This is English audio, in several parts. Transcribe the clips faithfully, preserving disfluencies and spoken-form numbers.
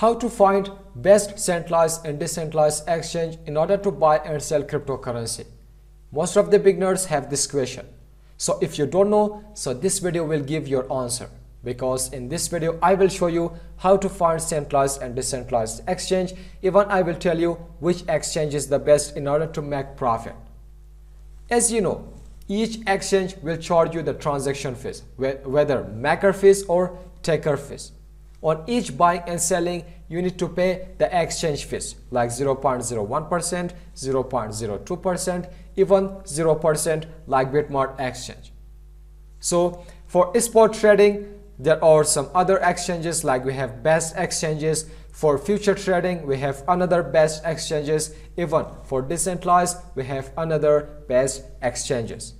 how to find best centralized and decentralized exchange in order to buy and sell cryptocurrency. Most of the beginners have this question. So if you don't know, so this video will give your answer, because in this video I will show you how to find centralized and decentralized exchange. Even I will tell you which exchange is the best in order to make profit. As you know, each exchange will charge you the transaction fees, whether maker fees or taker fees. On each buying and selling, you need to pay the exchange fees like zero point zero one percent, zero point zero two percent, even zero percent like BitMart exchange. So for spot trading, there are some other exchanges, like we have best exchanges. For future trading, we have another best exchanges. Even for decentralized, we have another best exchanges.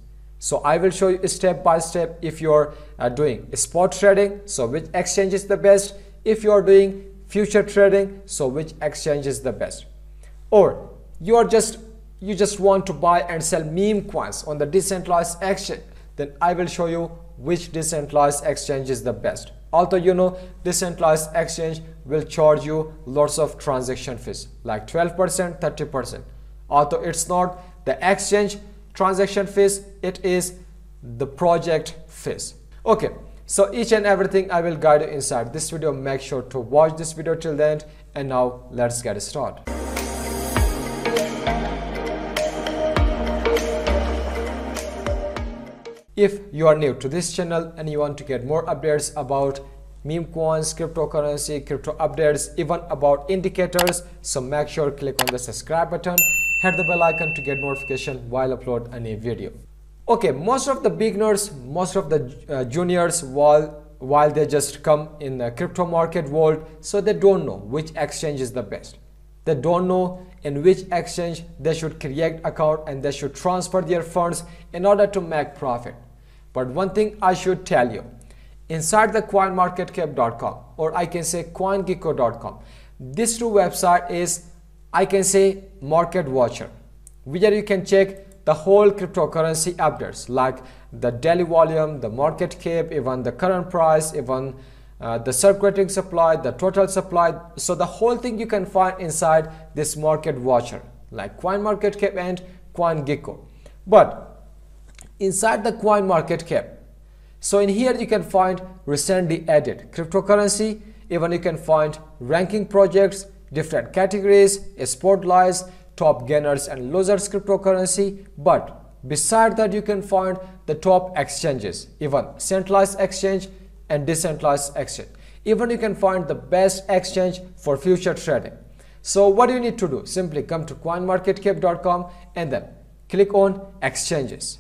So I will show you step by step if you are uh, doing spot trading, so which exchange is the best. If you are doing future trading, so which exchange is the best. Or you are just you just want to buy and sell meme coins on the decentralized exchange, then I will show you which decentralized exchange is the best. Although you know decentralized exchange will charge you lots of transaction fees like twelve percent, thirty percent. Although it's not the exchange transaction fees, it is the project fees. Okay, so each and everything I will guide you inside this video. Make sure to watch this video till the end, and now let's get started. If you are new to this channel and you want to get more updates about meme coins, cryptocurrency, crypto updates, even about indicators, so make sure click on the subscribe button. Hit the bell icon to get notification while upload any video. Okay, most of the beginners, most of the uh, juniors, while while they just come in the crypto market world, so they don't know which exchange is the best. They don't know in which exchange they should create account and they should transfer their funds in order to make profit. But one thing I should tell you, inside the coin market cap dot com, or I can say coin gecko dot com, this two website is, I can say, market watcher, where you can check the whole cryptocurrency updates like the daily volume, the market cap, even the current price, even uh, the circulating supply, the total supply. So the whole thing you can find inside this market watcher like CoinMarketCap and CoinGecko. But inside the CoinMarketCap, so in here you can find recently added cryptocurrency, even you can find ranking projects, different categories, spotlights, top gainers and losers cryptocurrency. But beside that, you can find the top exchanges, even centralized exchange and decentralized exchange. Even you can find the best exchange for future trading. So what do you need to do? Simply come to coin market cap dot com and then click on exchanges.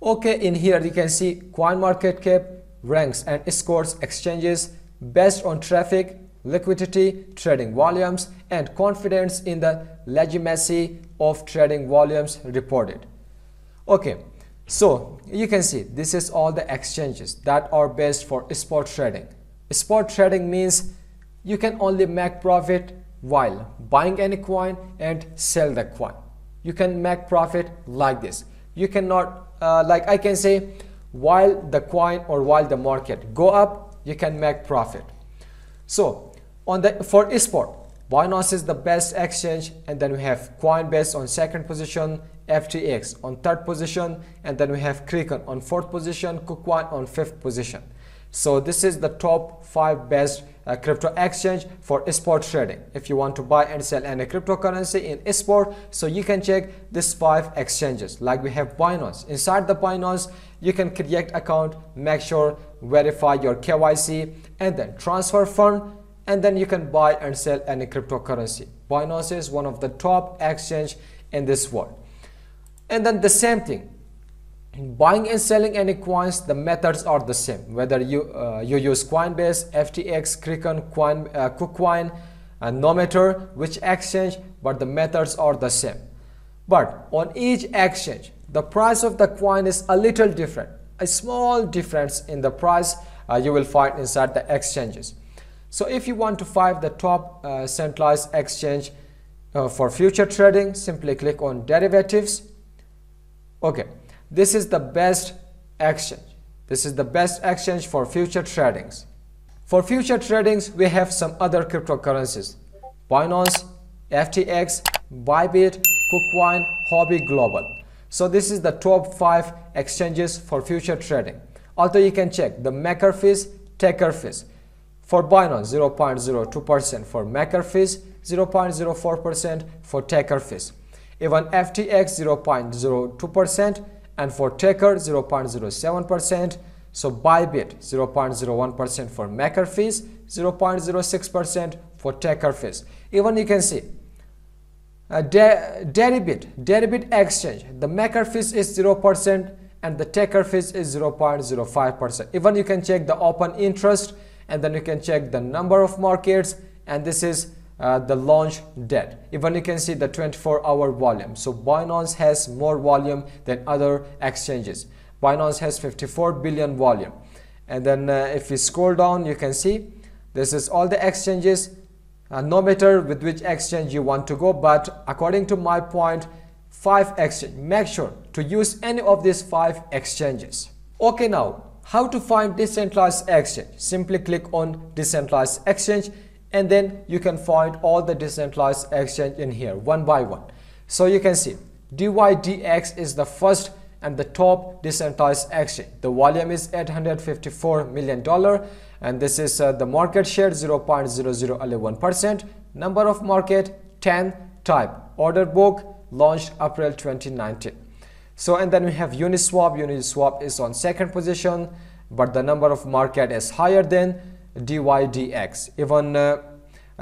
Okay, in here you can see CoinMarketCap ranks and scores exchanges based on traffic, liquidity, trading volumes, and confidence in the legitimacy of trading volumes reported. Okay, so you can see this is all the exchanges that are best for spot trading. Spot trading means you can only make profit while buying any coin and sell the coin. You can make profit like this. You cannot, uh, like I can say, while the coin or while the market go up, you can make profit. So on the, for eSport, Binance is the best exchange, and then we have Coinbase on second position, F T X on third position, and then we have Kraken on fourth position, KuCoin on fifth position. So this is the top five best uh, crypto exchange for eSport trading. If you want to buy and sell any cryptocurrency in eSport, so you can check these five exchanges. Like we have Binance. Inside the Binance, you can create account, make sure verify your K Y C, and then transfer fund, and then you can buy and sell any cryptocurrency. Binance is one of the top exchange in this world. And then the same thing, buying and selling any coins, the methods are the same, whether you uh, you use Coinbase, F T X, Kraken, Coin, uh, KuCoin, and no matter which exchange, but the methods are the same. But on each exchange, the price of the coin is a little different. A small difference in the price uh, you will find inside the exchanges. So if you want to find the top uh, centralized exchange uh, for future trading, simply click on derivatives. Okay, this is the best exchange. This is the best exchange for future tradings. For future tradings, we have some other cryptocurrencies: Binance, F T X, Bybit, KuCoin, Hobby Global. So this is the top five exchanges for future trading. Also, you can check the maker fees, taker fees. For Binance, zero point zero two percent for maker fees, zero point zero four percent for taker fees. Even F T X zero point zero two percent, and for taker zero point zero seven percent. So Bybit zero point zero one percent for maker fees, zero point zero six percent for taker fees. Even you can see uh, De Deribit, Deribit exchange, the maker fees is zero percent and the taker fees is zero point zero five percent. Even you can check the open interest, and then you can check the number of markets, and this is Uh, the launch date. Even you can see the twenty-four hour volume. So Binance has more volume than other exchanges. Binance has fifty-four billion volume. And then uh, if you scroll down, you can see this is all the exchanges, uh, no matter with which exchange you want to go. But according to my point, five exchange, make sure to use any of these five exchanges. Okay, now how to find decentralized exchange? Simply click on decentralized exchange, and then you can find all the decentralized exchange in here one by one. So you can see D Y D X is the first and the top decentralized exchange. The volume is eight hundred fifty-four million dollars, and this is uh, the market share zero point zero zero one one percent, number of market ten, type order book, launched April twenty nineteen. So, and then we have Uniswap. Uniswap is on second position, but the number of market is higher than D Y D X. Even uh,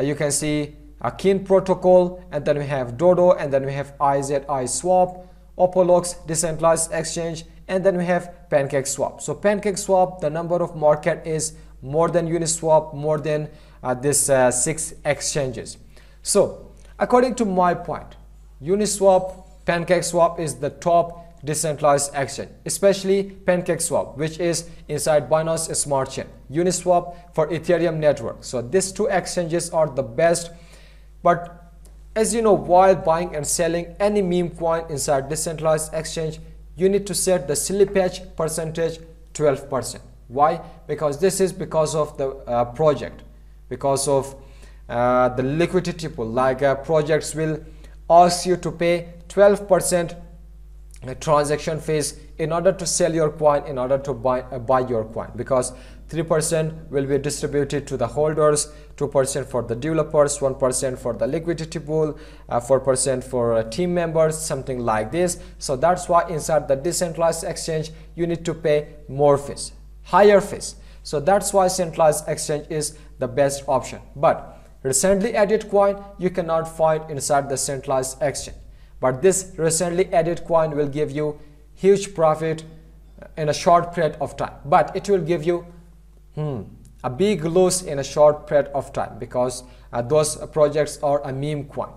you can see Akin protocol, and then we have Dodo, and then we have I Z I swap, Opolox decentralized exchange, and then we have Pancake swap. So Pancake swap, the number of market is more than Uniswap, more than uh, this uh, six exchanges. So according to my point, Uniswap, Pancake swap is the top decentralized exchange, especially Pancake swap, which is inside Binance Smart Chain, Uniswap for Ethereum network. So these two exchanges are the best. But as you know, while buying and selling any meme coin inside decentralized exchange, you need to set the slippage percentage twelve percent. Why? Because this is because of the uh, project, because of uh, the liquidity pool. Like uh, projects will ask you to pay twelve percent a transaction fees in order to sell your coin, in order to buy uh, buy your coin, because three percent will be distributed to the holders, two percent for the developers, one percent for the liquidity pool, uh, four percent for uh, team members, something like this. So that's why inside the decentralized exchange you need to pay more fees, higher fees. So that's why centralized exchange is the best option. But recently added coin you cannot find inside the centralized exchange. But this recently added coin will give you huge profit in a short period of time, but it will give you hmm, a big loss in a short period of time, because uh, those projects are a meme coin.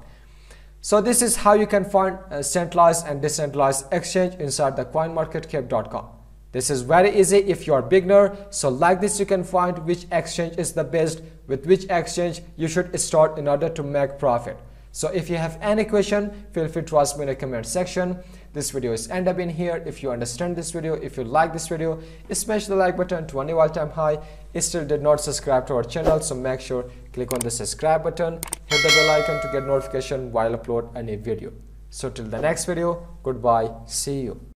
So this is how you can find uh, centralized and decentralized exchange inside the coin market cap dot com. This is very easy if you are beginner. So like this, you can find which exchange is the best, with which exchange you should start in order to make profit. So if you have any question, feel free to ask me in the comment section. This video is end up in here. If you understand this video, if you like this video, smash the like button to a new all-time high. If still did not subscribe to our channel, so make sure click on the subscribe button, hit the bell icon to get notification while upload a new video. So till the next video, goodbye, see you.